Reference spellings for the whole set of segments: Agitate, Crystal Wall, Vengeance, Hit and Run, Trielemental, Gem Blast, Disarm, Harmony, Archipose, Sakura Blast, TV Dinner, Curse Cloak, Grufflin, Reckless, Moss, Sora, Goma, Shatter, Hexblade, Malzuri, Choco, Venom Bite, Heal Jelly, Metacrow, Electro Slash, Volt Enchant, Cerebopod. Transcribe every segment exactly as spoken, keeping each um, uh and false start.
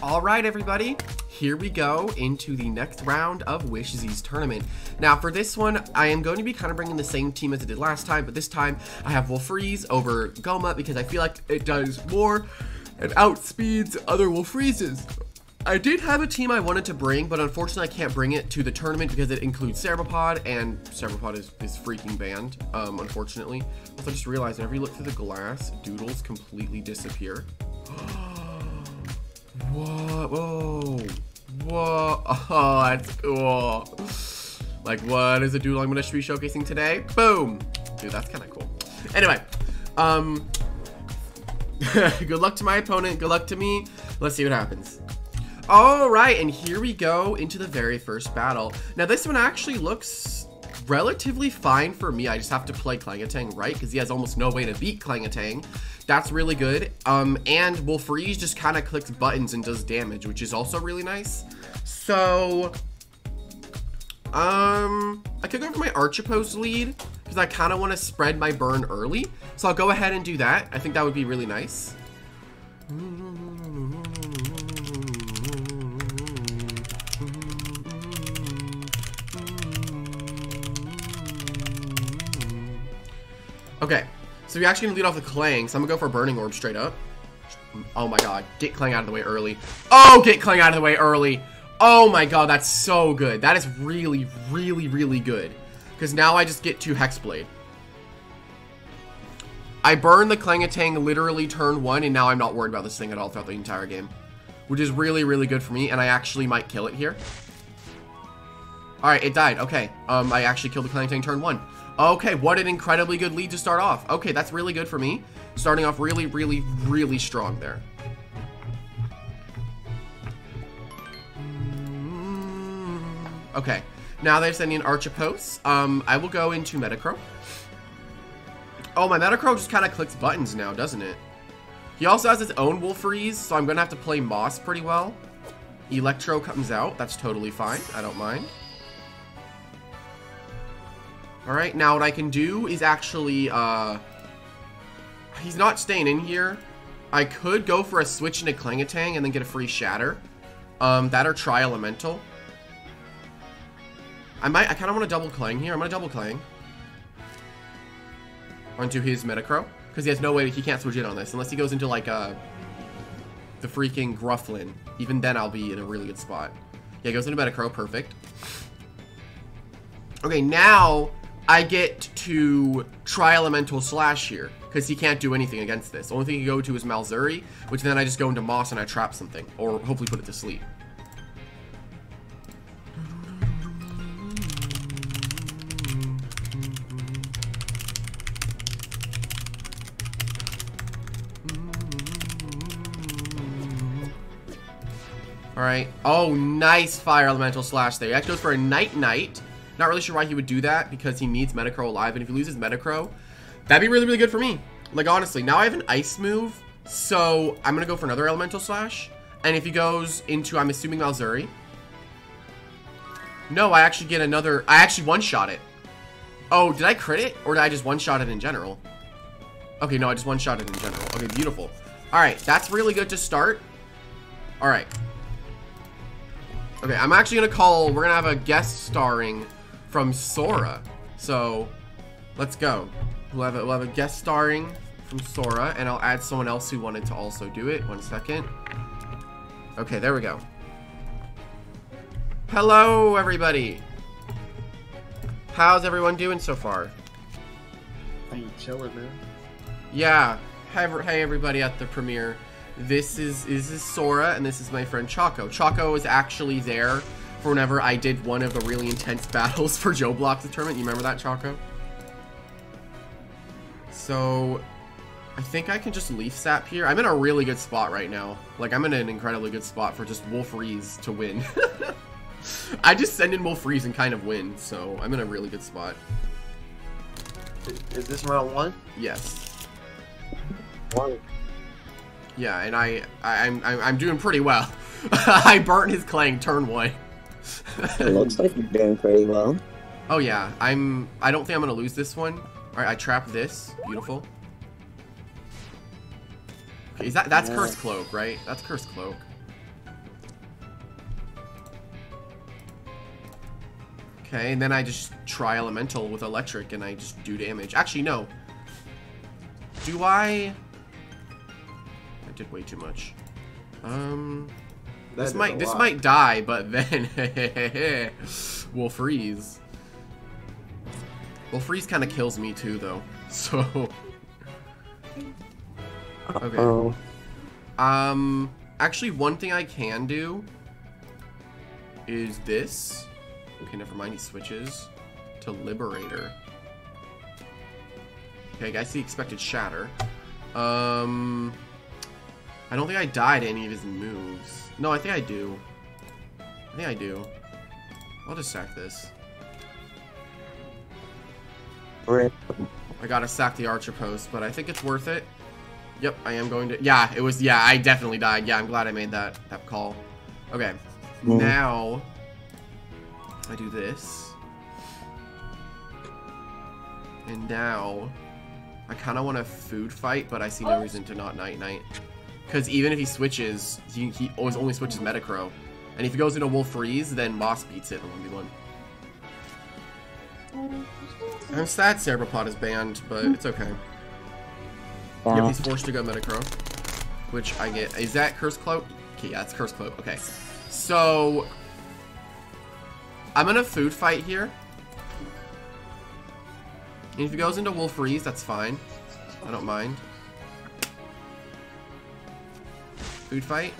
All right, everybody, here we go into the next round of Wish Z's tournament. Now, for this one, I am going to be kind of bringing the same team as I did last time, but this time I have Wolfreeze over Goma because I feel like it does more and outspeeds other Wolfreezes. I did have a team I wanted to bring, but unfortunately I can't bring it to the tournament because it includes Cerebopod, and Cerebopod is, is freaking banned, um, unfortunately. Also, I just realized whenever you look through the glass, doodles completely disappear. Whoa, whoa, whoa, oh, that's cool. Like, what is a doodle I'm going to be showcasing today? Boom. Dude, that's kind of cool. Anyway, um, good luck to my opponent, good luck to me. Let's see what happens. All right, and here we go into the very first battle. Now, this one actually looks relatively fine for me. I just have to play Klangatang, right? Because he has almost no way to beat Klangatang. That's really good. Um, and Wolfreeze just kind of clicks buttons and does damage, which is also really nice. So, um, I could go for my Archipose lead because I kind of want to spread my burn early. So I'll go ahead and do that. I think that would be really nice. Okay, so we're actually gonna lead off with Klang, so I'm gonna go for Burning Orb straight up. Oh my god, get Klang out of the way early. Oh, get Klang out of the way early. Oh my god, that's so good. That is really, really, really good. Because now I just get to Hexblade. I burn the Klangatang literally turn one, and now I'm not worried about this thing at all throughout the entire game. Which is really, really good for me, and I actually might kill it here. Alright, it died. Okay, um, I actually killed the Klangatang turn one. Okay, what an incredibly good lead to start off. Okay, that's really good for me. Starting off really, really, really strong there. Okay, now they're sending an Archipose. Um, I will go into Metacrow. Oh, my Metacrow just kind of clicks buttons now, doesn't it? He also has his own Wolfreeze, so I'm going to have to play Moss pretty well. Electro comes out. That's totally fine. I don't mind. Alright, now what I can do is actually, uh, he's not staying in here. I could go for a switch into Klangatang and then get a free Shatter. Um, that or Trielemental. I might, I kind of want to double Klang here. I'm going to double Klang onto his Metacrow. Because he has no way, he can't switch in on this. Unless he goes into, like, uh, the freaking Grufflin. Even then I'll be in a really good spot. Yeah, he goes into Metacrow, perfect. Okay, now I get to Trielemental Slash here, because he can't do anything against this. The only thing he can go to is Malzuri, which then I just go into Moss and I trap something, or hopefully put it to sleep. Alright. Oh, nice Fire Elemental Slash there. He actually goes for a Night Knight. Not really sure why he would do that, because he needs Metacrow alive, and if he loses Metacrow, that'd be really, really good for me. Like, honestly, now I have an Ice move, so I'm going to go for another Elemental Slash, and if he goes into, I'm assuming, Malzuri. No, I actually get another, I actually one-shot it. Oh, did I crit it, or did I just one-shot it in general? Okay, no, I just one-shot it in general. Okay, beautiful. Alright, that's really good to start. Alright. Okay, I'm actually going to call, we're going to have a guest starring from Sora. So, let's go. We'll have, a, we'll have a guest starring from Sora, and I'll add someone else who wanted to also do it. One second. Okay, there we go. Hello, everybody. How's everyone doing so far? Hey, chilling, man. Yeah. Hey, everybody at the premiere. This is, this is Sora, and this is my friend Choco. Choco is actually there for whenever I did one of the really intense battles for Joe Blox's tournament. You remember that, Choco? So, I think I can just Leaf Sap here. I'm in a really good spot right now. Like, I'm in an incredibly good spot for just Wolfreeze to win. I just send in Wolfreeze and kind of win, so I'm in a really good spot. Is this round one? Yes. One. Yeah, and I, I I'm, I'm doing pretty well. I burnt his Klang turn one. It looks like you're doing pretty well. Oh yeah, I'm. I don't think I'm gonna lose this one. All right, I trap this. Beautiful. Okay, is that that's yeah. Curse Cloak, right? That's Curse Cloak. Okay, and then I just try Elemental with Electric and I just do damage. Actually, no. Do I... I did way too much. Um... That this might this might die, but then we'll freeze. Well, freeze kind of kills me too, though. So okay. Uh-oh. Um, actually, one thing I can do is this. Okay, never mind. He switches to Liberator. Okay, guys, the expected Shatter. Um, I don't think I died any of his moves. No, I think I do. I think I do. I'll just sack this. Right. I gotta sack the Archipose, but I think it's worth it. Yep, I am going to. Yeah, it was. Yeah, I definitely died. Yeah, I'm glad I made that that call. Okay, mm. Now I do this, and now I kind of want to food fight, but I see no reason to not Night Knight. Because even if he switches, he, he always only switches Metacrow. And if he goes into Wolfreeze, then Moss beats it in one v one. I'm sad Cerebopod is banned, but it's okay. Uh, yep, he's forced to go Metacrow. Which I get. Is that Curse Cloak? Okay, yeah, it's Curse Cloak. Okay. So, I'm going to food fight here. And if he goes into Wolfreeze, that's fine. I don't mind. Food fight?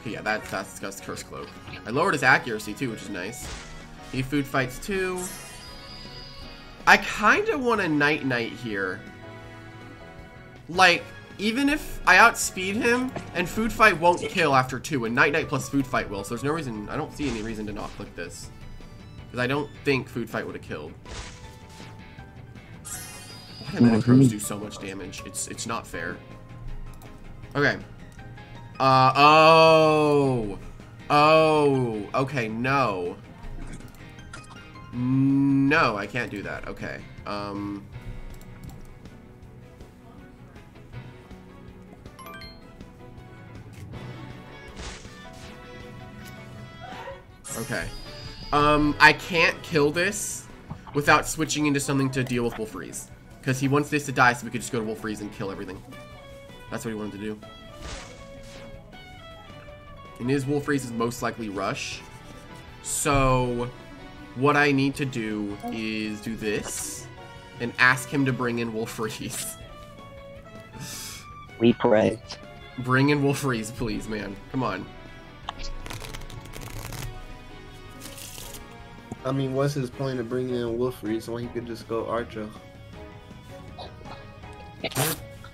Okay, yeah, that, that's that's Curse Cloak. I lowered his accuracy too, which is nice. He food fights too. I kind of want a Night Knight here. Like, even if I outspeed him, and food fight won't kill after two, and Night Knight plus food fight will, so there's no reason, I don't see any reason to not click this. Because I don't think food fight would have killed. Why do Metacrows do so much damage? It's, it's not fair. Okay. Uh, oh, oh, okay, no, no, I can't do that, okay, um, okay, um, I can't kill this without switching into something to deal with Wolfreeze, because he wants this to die so we could just go to Wolfreeze and kill everything, that's what he wanted to do. And his Wolfreeze is most likely Rush. So, what I need to do is do this. And ask him to bring in Wolfreeze. We pray. Bring in Wolfreeze, please, man. Come on. I mean, what's his point of bringing in Wolfreeze when he could just go Archer?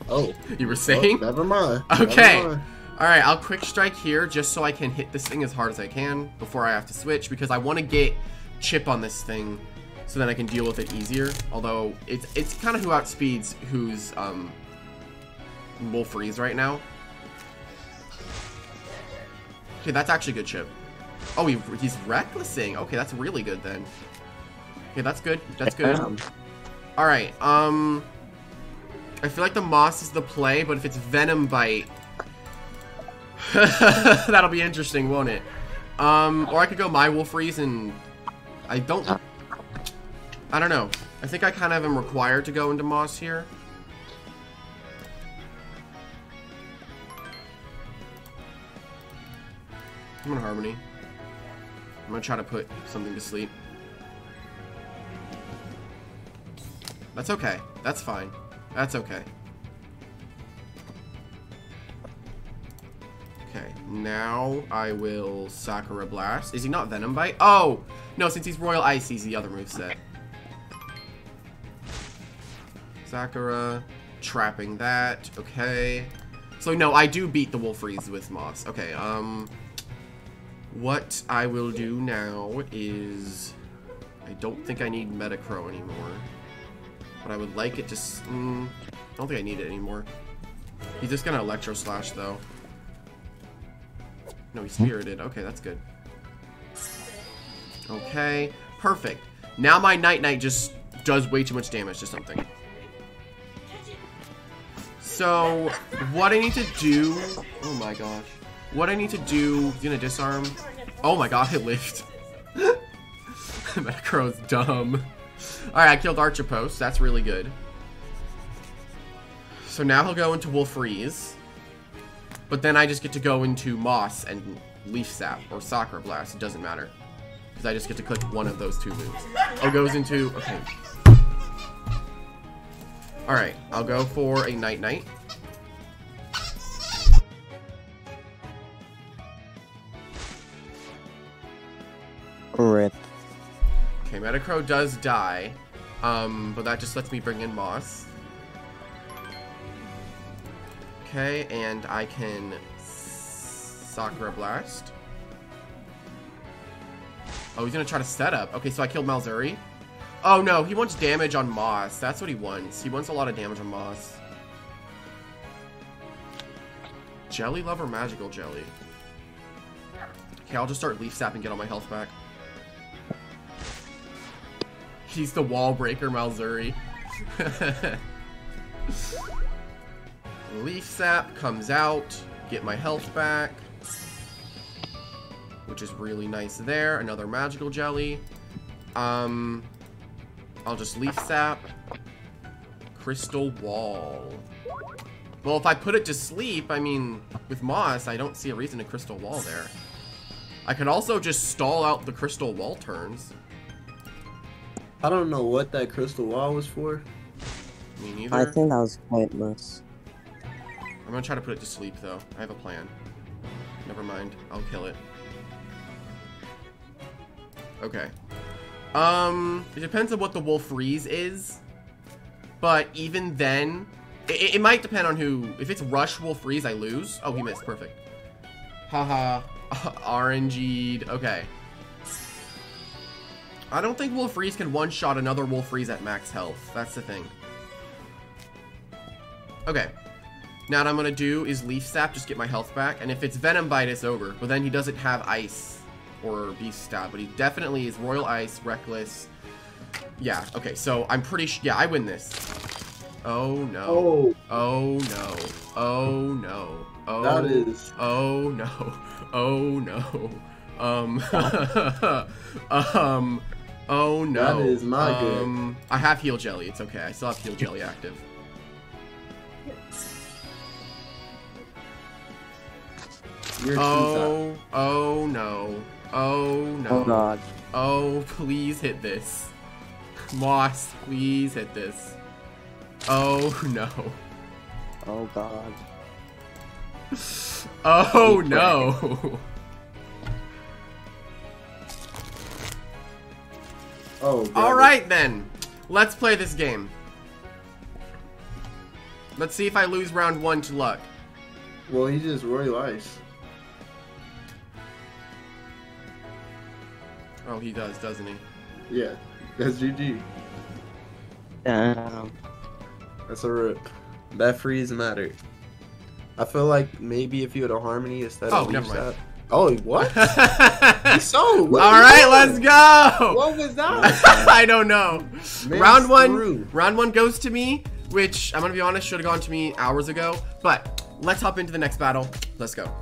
Oh. You were saying? Oh, never mind. Okay. Never mind. Alright, I'll Quick Strike here just so I can hit this thing as hard as I can before I have to switch because I want to get chip on this thing so then I can deal with it easier. Although, it's it's kind of who outspeeds who's um, Wolfreeze right now. Okay, that's actually good chip. Oh, he, he's Recklessing. Okay, that's really good then. Okay, that's good. That's good. Alright, um... I feel like the Moss is the play, but if it's Venom Bite... That'll be interesting, won't it? Um, or I could go my Wolfreeze and I don't. I don't know. I think I kind of am required to go into Moss here. I'm gonna Harmony. I'm gonna try to put something to sleep. That's okay. That's fine. That's okay. Okay, now I will Sakura Blast. Is he not Venom Bite? Oh! No, since he's Royal Ice, he's the other moveset. Sakura, trapping that, okay. So no, I do beat the Wolfreeze with Moss. Okay, um, what I will do now is, I don't think I need Metacrow anymore, but I would like it to, mm, I don't think I need it anymore. He's just gonna Electro Slash though. No, he's Spirited. Okay, that's good. Okay, perfect. Now my Night Knight just does way too much damage to something. So, what I need to do... Oh my gosh. What I need to do... You gonna disarm? Oh my god, it lived. Metacritic's dumb. Alright, I killed Archipose. That's really good. So now he'll go into Wolfreeze. But then I just get to go into Moss and Leaf Sap or Sakura Blast. It doesn't matter. Because I just get to click one of those two moves. It goes into... Okay. Alright, I'll go for a Night Knight. Rip. Okay, Metacrow does die. Um, but that just lets me bring in Moss. Okay, and I can... Sakura Blast. Oh, he's gonna try to set up. Okay, so I killed Malzuri. Oh no, he wants damage on Moss. That's what he wants. He wants a lot of damage on Moss. Jelly Love or Magical Jelly? Okay, I'll just start Leaf Sap and get all my health back. He's the wall breaker, Malzuri. Leaf Sap comes out. Get my health back. Which is really nice there. Another Magical Jelly. Um, I'll just Leaf Sap. Crystal Wall. Well, if I put it to sleep, I mean, with Moss, I don't see a reason to Crystal Wall there. I could also just stall out the Crystal Wall turns. I don't know what that Crystal Wall was for. Me neither. I think that was pointless. I'm gonna try to put it to sleep, though. I have a plan. Never mind. I'll kill it. Okay. Um, it depends on what the Wolfreeze is. But even then, it, it might depend on who. If it's Rush Wolfreeze, I lose. Oh, he missed. Perfect. Haha. R N G'd. Okay. I don't think Wolfreeze can one-shot another Wolfreeze at max health. That's the thing. Okay. Now what I'm going to do is Leaf Sap, just get my health back. And if it's Venom Bite, it's over. But then he doesn't have Ice or Beast Stab. But he definitely is Royal Ice, Reckless. Yeah, okay. So I'm pretty sure... Yeah, I win this. Oh, no. Oh. Oh, no. Oh, no. Oh, that is. Oh no. Oh no. Um Um Oh no. That is my um, good. I have Heal Jelly, it's okay. I still have Heal Jelly active. You're oh oh no. Oh no. Oh god. Oh please hit this. Moss, please hit this. Oh no. Oh god. Oh no! Oh. Alright then! Let's play this game. Let's see if I lose round one to luck. Well, he just Royal Ice. Oh, he does, doesn't he? Yeah. That's G G. Damn. That's a rip. That freeze mattered. I feel like maybe if you had a Harmony instead of Leaf Sap. Oh, what? So, what all right, let's go. What was that? I don't know. Man, round one. Through. Round one goes to me, which I'm gonna be honest should have gone to me hours ago. But let's hop into the next battle. Let's go.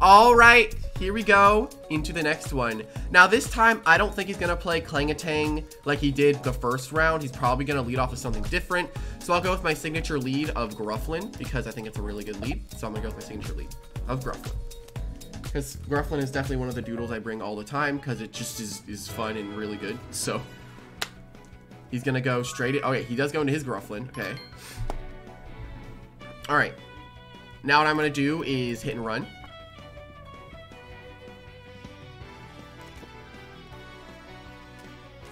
All right, here we go into the next one. Now this time, I don't think he's gonna play Klangatang like he did the first round. He's probably gonna lead off with something different. So I'll go with my signature lead of Grufflin because I think it's a really good lead. So I'm gonna go with my signature lead of Grufflin. Because Grufflin is definitely one of the doodles I bring all the time because it just is, is fun and really good. So he's gonna go straight in. Okay, he does go into his Grufflin, okay. All right, now what I'm gonna do is hit and run.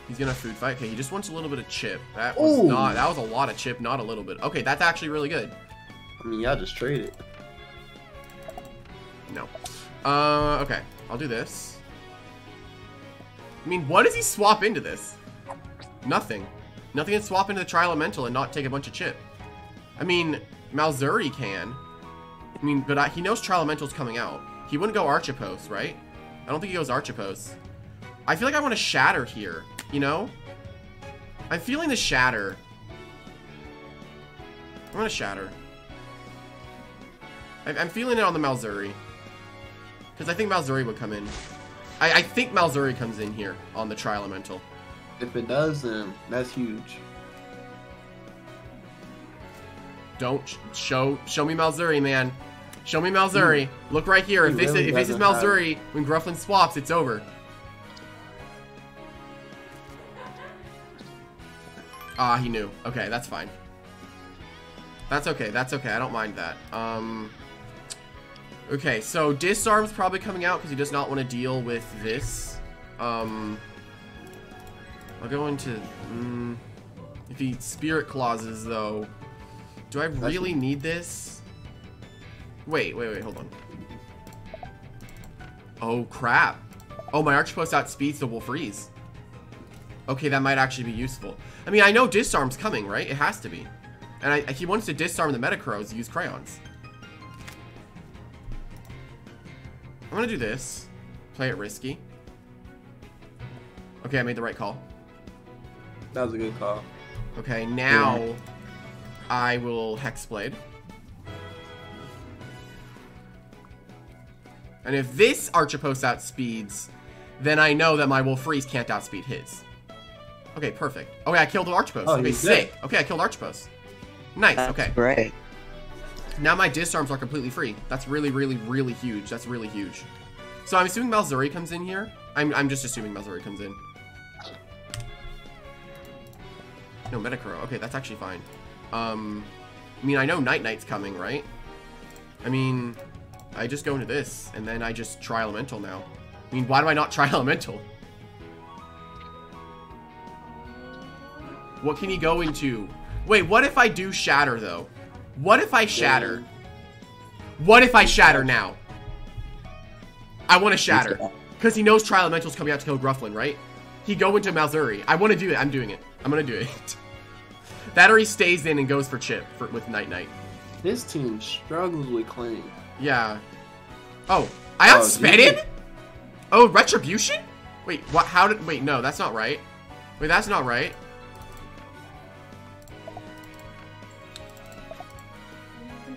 He's gonna food fight. Okay, he just wants a little bit of chip. That was Ooh. not, that was a lot of chip, not a little bit. Okay, that's actually really good. I mean, y'all just traded. No. Uh, okay, I'll do this. I mean, what does he swap into this? Nothing. Nothing can swap into the Trielemental and not take a bunch of chip. I mean, Malzuri can. I mean, but I, he knows Trielemental's coming out. He wouldn't go Archipose, right? I don't think he goes Archipose. I feel like I want to Shatter here. You know? I'm feeling the Shatter. I'm gonna Shatter. I I'm feeling it on the Malzuri. Because I think Malzuri would come in. I, I think Malzuri comes in here on the Trielemental. If it does, then that's huge. Don't sh show show me Malzuri, man. Show me Malzuri. He, Look right here. He if this really is, if this is Malzuri, have... when Grufflin swaps, it's over. Ah, he knew. Okay, that's fine. That's okay. That's okay. I don't mind that. Um. Okay, so Disarm's probably coming out because he does not want to deal with this. Um. I'll go into. Um, if he Spirit Clauses, though. Do I really need this? Wait, wait, wait, hold on. Oh, crap. Oh, my Archipose outspeeds the Wolfreeze. Okay, that might actually be useful. I mean, I know Disarm's coming, right? It has to be. And I, he wants to Disarm the Metacrows to use Crayons. I'm gonna do this. Play it risky. Okay, I made the right call. That was a good call. Okay, now... Yeah. I will Hexblade. And if this Archipose outspeeds, then I know that my Wolfreeze can't outspeed his. Okay, perfect. Okay, I killed the Archipose. Oh, okay, sick. Good. Okay, I killed Archipose. Nice, That's okay. Great. Now my Disarms are completely free. That's really, really, really huge. That's really huge. So I'm assuming Malzuri comes in here. I'm, I'm just assuming Malzuri comes in. No, Metacrow. Okay, that's actually fine. Um, I mean, I know Night Knight's coming, right? I mean, I just go into this, and then I just Trielemental now. I mean, why do I not Trielemental? What can he go into? Wait, what if I do Shatter, though? What if I Shatter? What if I Shatter now? I want to Shatter. Because he knows Trielemental's coming out to kill Grufflin, right? He go into Malzuri. I want to do it. I'm doing it. I'm going to do it. That or he stays in and goes for chip for, with Night Knight. This team struggles with cleaning. Yeah. Oh, I oh, outsped him? Oh, retribution? Wait, what? How did? Wait, no, that's not right. Wait, that's not right.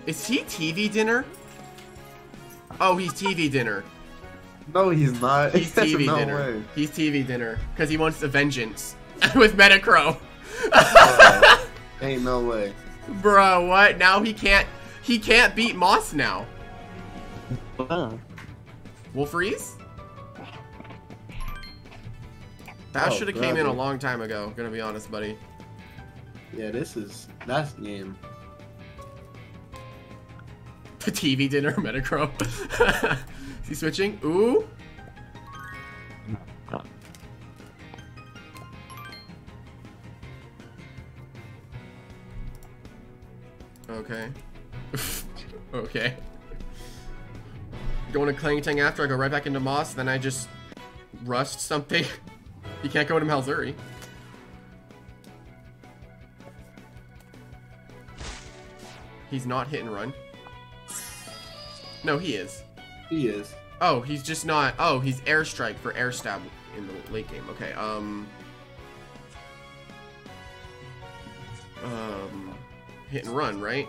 Is he T V dinner? Oh, he's T V dinner. No, he's not. He's T V no dinner. Way. He's T V dinner because he wants a vengeance with Metacrow. uh, ain't no way, bro. What now? He can't. He can't beat Moss now. Uh. Wolfreeze? That oh, should have came in a long time ago. Gonna be honest, buddy. Yeah, this is that's game. The T V dinner, Metacrow. Is he switching? Ooh. Okay. Okay. Going to Klangatang after, I go right back into Moss, then I just Rust something. You can't go into Malzuri. He's not hit and run. No, he is. He is. Oh, he's just not. Oh, he's airstrike for air stab in the late game. Okay, um. Um. Hit and run, right?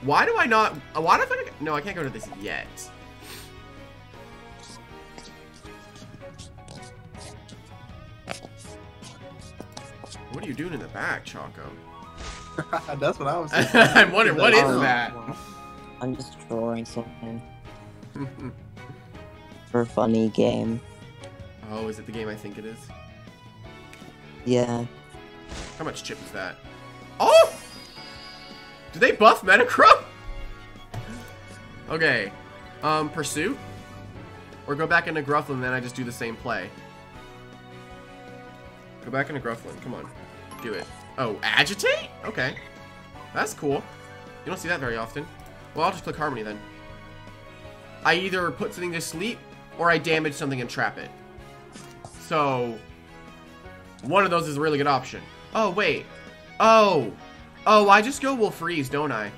Why do I not? Why do I? No, I can't go to this yet. What are you doing in the back, Choco? That's what I was saying. I'm wondering, what is that? I'm just drawing something. For a funny game. Oh, is it the game I think it is? Yeah. How much chip is that? Oh! Did they buff Metacrow? Okay. Um, Pursuit? Or go back into Grufflin, then I just do the same play. Go back into Grufflin. Come on. Do it. Oh, Agitate? Okay. That's cool. You don't see that very often. Well, I'll just click Harmony then. I either put something to sleep, or I damage something and trap it. So... one of those is a really good option. Oh, wait. Oh. Oh, I just go Wolfreeze, don't I?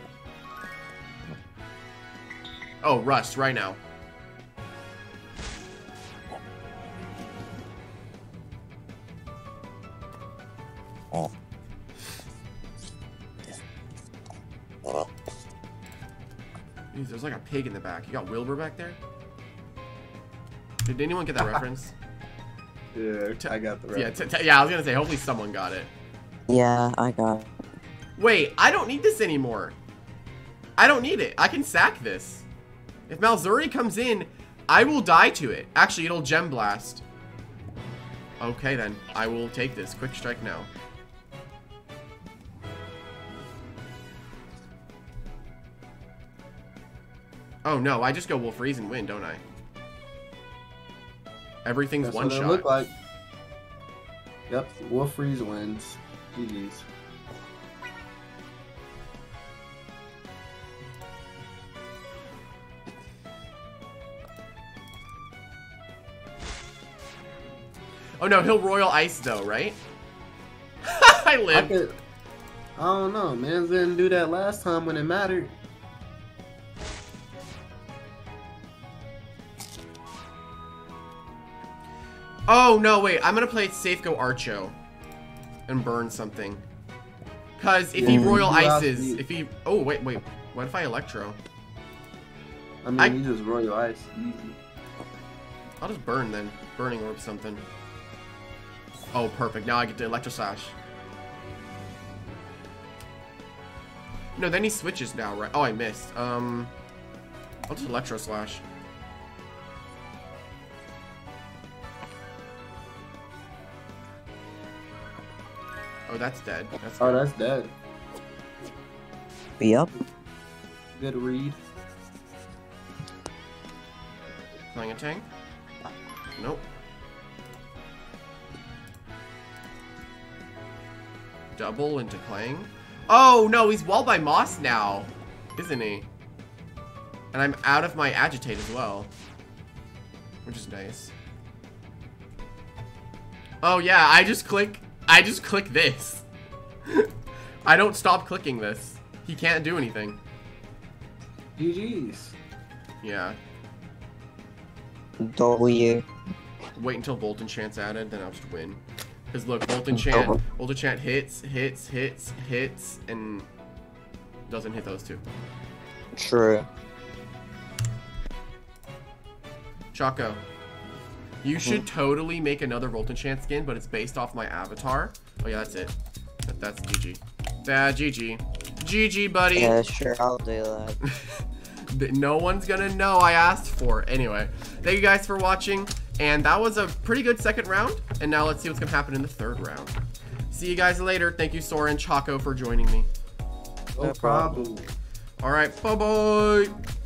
Oh, Rust, right now. Oh. Jeez, there's like a pig in the back. You got Wilbur back there? Did anyone get that reference? Yeah, I got the reference. Yeah, t t yeah, I was gonna say, hopefully someone got it. Yeah, I got it. Wait, I don't need this anymore. I don't need it. I can sack this. If Malzuri comes in, I will die to it. Actually, it'll Gem Blast. Okay, then. I will take this. Quick Strike now. Oh, no. I just go Wolfreeze and win, don't I? Everything's That's one what shot. It looked like. Yep, Wolfreeze wins. G G's. Oh no, he'll Royal Ice though, right? I lived. I, could, I don't know, man. Didn't do that last time when it mattered. Oh no, wait. I'm gonna play safe. Go Archo, and burn something. Cause if yeah, he Royal Ices, if he oh wait wait, what if I Electro? I mean, I, you just Royal Ice. Easy. I'll just burn then. Burning Orb something. Oh, perfect. Now I get to Electro Slash. No, then he switches now, right? Oh, I missed. Um, I'll just Electro Slash. Oh, that's dead. That's oh, dead. that's dead. Yep. Good read. Klangatang? Nope. Double into Clang. Oh no, he's walled by Moss now, isn't he? And I'm out of my Agitate as well, which is nice. Oh yeah, I just click. I just click this. I don't stop clicking this. He can't do anything. G G's. Yeah. W. Wait until Volt Enchant's added, then I'll just win. Because look, Volt Enchant, Volt Enchant hits, hits, hits, hits, and doesn't hit those two. True. Choco, you mm-hmm. should totally make another Volt Enchant skin, but it's based off my avatar. Oh yeah, that's it. That, that's G G. Yeah, G G. G G, buddy. Yeah, sure, I'll do that. No one's gonna know I asked for it. Anyway, thank you guys for watching. And that was a pretty good second round. And now let's see what's gonna happen in the third round. See you guys later. Thank you, Sora and Choco, for joining me. No problem. All right, bye-bye.